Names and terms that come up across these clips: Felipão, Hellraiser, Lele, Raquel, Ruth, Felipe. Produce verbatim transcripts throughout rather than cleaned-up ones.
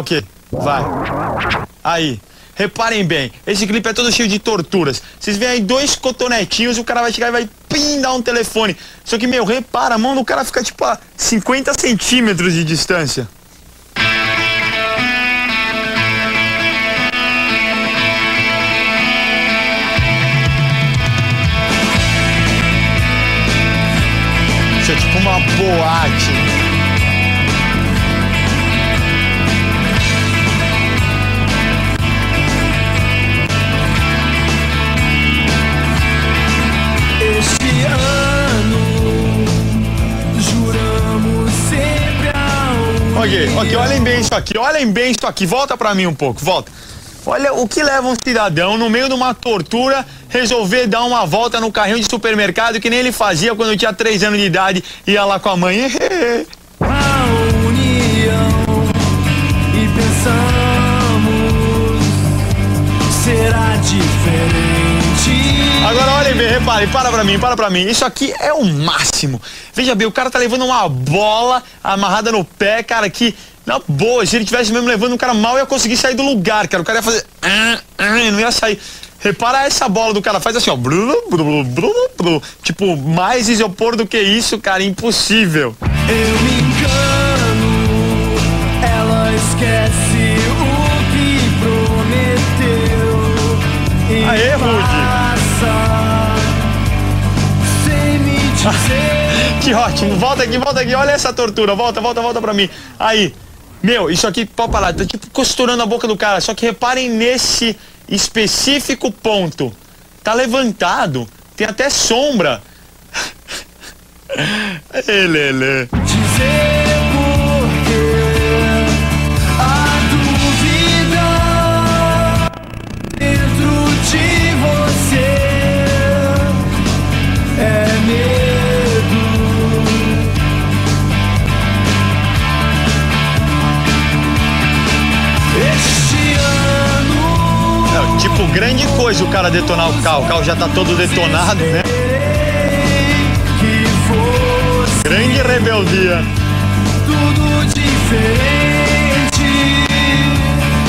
Ok, vai. Aí. Reparem bem, esse clipe é todo cheio de torturas. Vocês veem aí dois cotonetinhos, o cara vai chegar e vai pindar um telefone. Só que, meu, repara, a mão do cara fica tipo a cinquenta centímetros de distância. Isso é tipo uma boate. Ok, ok, olhem bem isso aqui, olhem bem isso aqui, volta pra mim um pouco, volta. Olha o que leva um cidadão no meio de uma tortura resolver dar uma volta no carrinho de supermercado que nem ele fazia quando tinha três anos de idade e ia lá com a mãe. A união e pensamos será diferente. Agora olhem bem, reparem, para pra mim, para pra mim. Isso aqui é o máximo. Veja bem, o cara tá levando uma bola amarrada no pé, cara, que na boa, se ele tivesse mesmo levando, o cara mal ia conseguir sair do lugar, cara. O cara ia fazer... não ia sair. Repara essa bola do cara, faz assim, ó. Tipo, mais isopor do que isso, cara, impossível. Eu me engano, ela esquece o que prometeu. Aê, Ruth. Que ótimo, volta aqui, volta aqui, olha essa tortura, volta, volta, volta pra mim. Aí, meu, isso aqui, pode parar, tá tipo costurando a boca do cara. Só que reparem nesse específico ponto. Tá levantado, tem até sombra. Ei, Lele. Tipo, grande coisa o cara detonar o carro. O carro já tá todo detonado, né? Grande rebeldia.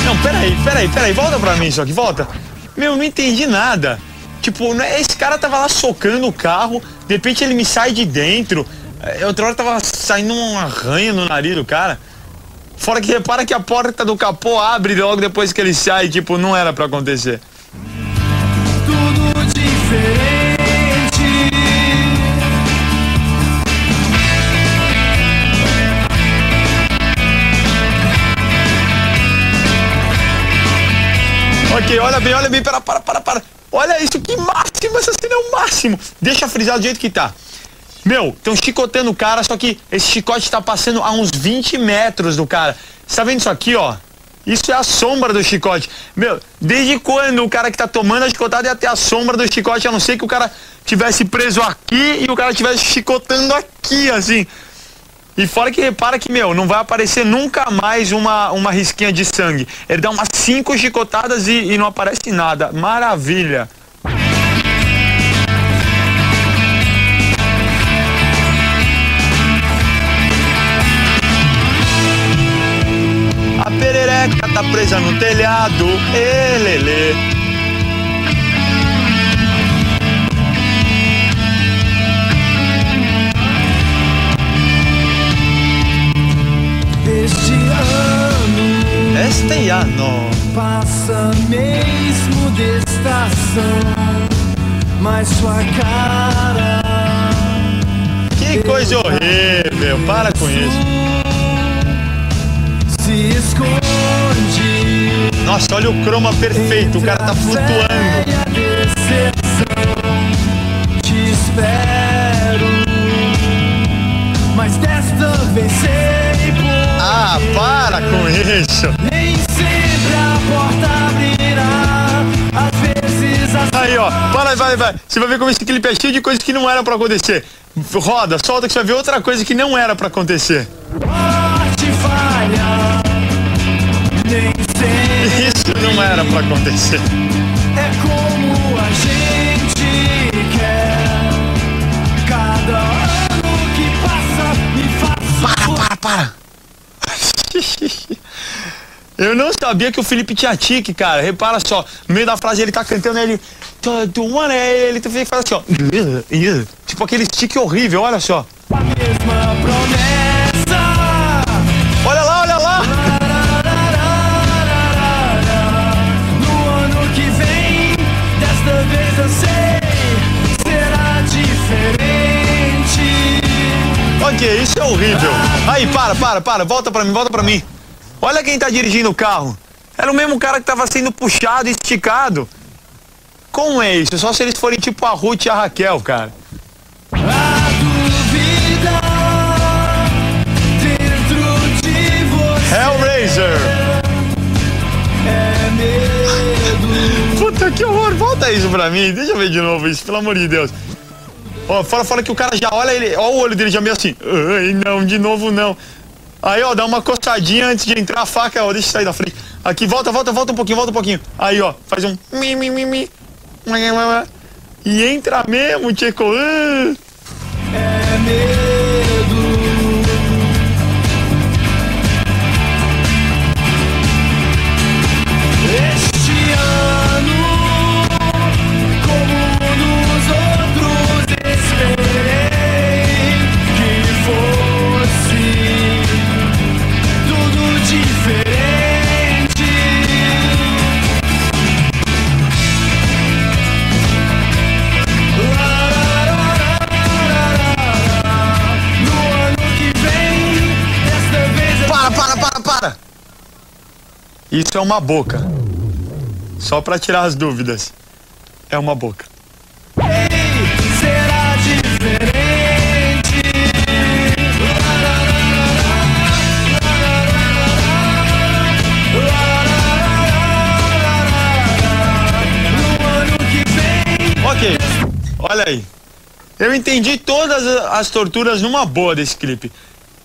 Não, peraí, peraí, peraí. Volta pra mim isso aqui, volta. Meu, não entendi nada. Tipo, esse cara tava lá socando o carro. De repente ele me sai de dentro. Outra hora tava saindo um arranho no nariz do cara. Fora que repara que a porta do capô abre logo depois que ele sai, tipo, não era pra acontecer. Tudo diferente. Ok, olha bem, olha bem, para, para, para, para. Olha isso, que máximo, essa cena é o máximo. Deixa frisar do jeito que tá. Meu, estão chicotando o cara, só que esse chicote tá passando a uns vinte metros do cara. Você tá vendo isso aqui, ó? Isso é a sombra do chicote. Meu, desde quando o cara que tá tomando a chicotada ia ter a sombra do chicote, a não ser que o cara tivesse preso aqui e o cara tivesse chicotando aqui, assim. E fora que repara que, meu, não vai aparecer nunca mais uma, uma risquinha de sangue. Ele dá umas cinco chicotadas e, e não aparece nada. Maravilha. Perereca tá presa no telhado, elelê. Este ano, este ano passa mesmo de estação, mas sua cara. Que coisa horrível, para com isso. Nossa, olha o croma perfeito, o cara tá flutuando. Te espero, mas desta vez sei por. Ah, para com isso. Nem sempre a porta abrirá, às vezes a. Aí, ó, para, vai, vai. Você vai ver como esse clipe é cheio de coisas que não eram pra acontecer. Roda, solta que você vai ver outra coisa que não era pra acontecer. Isso não era pra acontecer. É como a gente quer. Cada ano que passa me faz. Para, para, para. Eu não sabia que o Felipe tinha tique, cara. Repara só, no meio da frase ele tá cantando, ele... Ele faz assim, ó. Tipo aquele tique horrível, olha só. Olha lá, olha lá. No ano que vem, desta vez eu sei, será diferente. Ok, isso é horrível. Aí, para, para, para. Volta pra mim, volta pra mim. Olha quem tá dirigindo o carro. Era o mesmo cara que tava sendo puxado, esticado. Como é isso? Só se eles forem tipo a Ruth e a Raquel, cara. A dúvida dentro de você. Hellraiser. É medo. Puta, que horror. Volta isso pra mim. Deixa eu ver de novo isso, pelo amor de Deus. Ó, fora, fora que o cara já olha, ele, ó, o olho dele já meio assim. Ai, não, de novo não. Aí, ó, dá uma coçadinha antes de entrar a faca, ó, deixa eu sair da frente. Aqui, volta, volta, volta um pouquinho, volta um pouquinho. Aí, ó, faz um mi, mi, mi, mi. E entra mesmo, Tcheco. Uh. É medo. Este ano, como nos outros, esperei que fosse tudo diferente. Isso é uma boca. Só pra tirar as dúvidas. É uma boca. Ei, será diferente. No ano que vem. Ok, olha aí. Eu entendi todas as torturas numa boa desse clipe.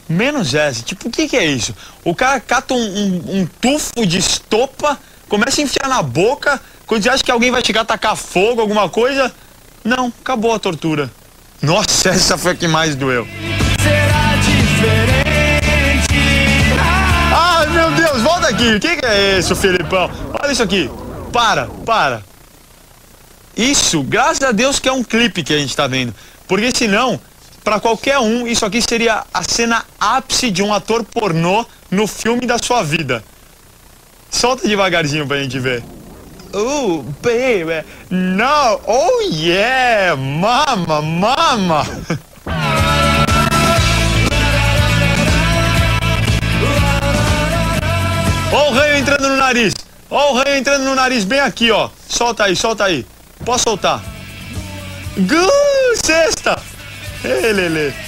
Menos essa, tipo, o que que é isso? O cara cata um, um, um tufo de estopa, começa a enfiar na boca, quando você acha que alguém vai chegar a tacar fogo, alguma coisa, não, acabou a tortura. Nossa, essa foi a que mais doeu. Será diferente. Ah, meu Deus, volta aqui, o que que é isso, Felipão? Olha isso aqui, para, para. Isso, graças a Deus que é um clipe que a gente tá vendo, porque senão... Pra qualquer um, isso aqui seria a cena ápice de um ator pornô no filme da sua vida. Solta devagarzinho pra gente ver. Oh, baby. No. Oh, yeah. Mama, mama. Ó o raio entrando no nariz. Ó o raio entrando no nariz bem aqui, ó. Solta aí, solta aí. Posso soltar. Gu, sexta. Hey, Lele.